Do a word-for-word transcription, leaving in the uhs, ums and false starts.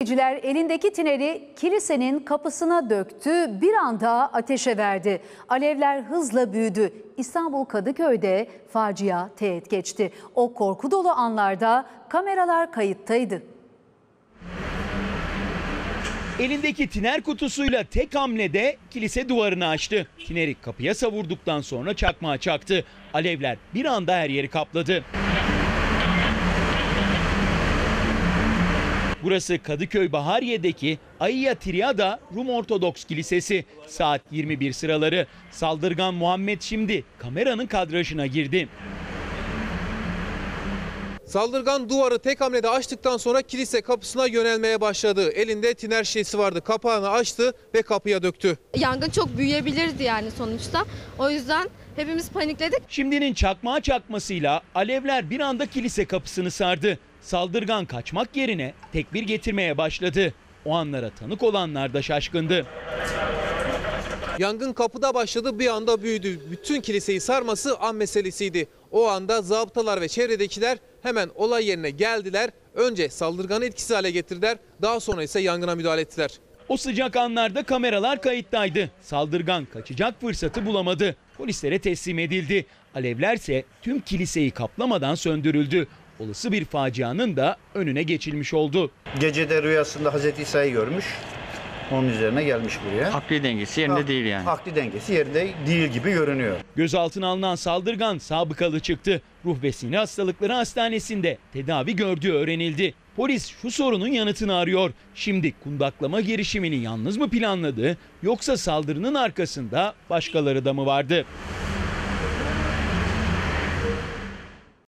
Seyirciler elindeki tineri kilisenin kapısına döktü, bir anda ateşe verdi. Alevler hızla büyüdü. İstanbul Kadıköy'de facia teğet geçti. O korku dolu anlarda kameralar kayıttaydı. Elindeki tiner kutusuyla tek hamlede kilise duvarını açtı. Tineri kapıya savurduktan sonra çakmağa çaktı. Alevler bir anda her yeri kapladı. Burası Kadıköy Bahariye'deki Ayia Triada Rum Ortodoks Kilisesi. Saat yirmi bir sıraları. Saldırgan Muhammed şimdi kameranın kadrajına girdi. Saldırgan duvarı tek hamlede açtıktan sonra kilise kapısına yönelmeye başladı. Elinde tiner şişesi vardı. Kapağını açtı ve kapıya döktü. Yangın çok büyüyebilirdi yani sonuçta. O yüzden hepimiz panikledik. Şimdinin çakmağa çakmasıyla alevler bir anda kilise kapısını sardı. Saldırgan kaçmak yerine tekbir getirmeye başladı. O anlara tanık olanlar da şaşkındı. Yangın kapıda başladı, bir anda büyüdü. Bütün kiliseyi sarması an meselesiydi. O anda zabıtalar ve çevredekiler hemen olay yerine geldiler. Önce saldırganı etkisiz hale getirdiler. Daha sonra ise yangına müdahale ettiler. O sıcak anlarda kameralar kayıttaydı. Saldırgan kaçacak fırsatı bulamadı. Polislere teslim edildi. Alevlerse tüm kiliseyi kaplamadan söndürüldü. Olası bir facianın da önüne geçilmiş oldu. Gecede rüyasında Hazreti İsa'yı görmüş. Onun üzerine gelmiş buraya. Akli dengesi yerinde ha, değil yani. Akli dengesi yerinde değil gibi görünüyor. Gözaltına alınan saldırgan sabıkalı çıktı. Ruh ve sinir hastalıkları hastanesinde tedavi gördüğü öğrenildi. Polis şu sorunun yanıtını arıyor. Şimdi kundaklama girişimini yalnız mı planladı, yoksa saldırının arkasında başkaları da mı vardı?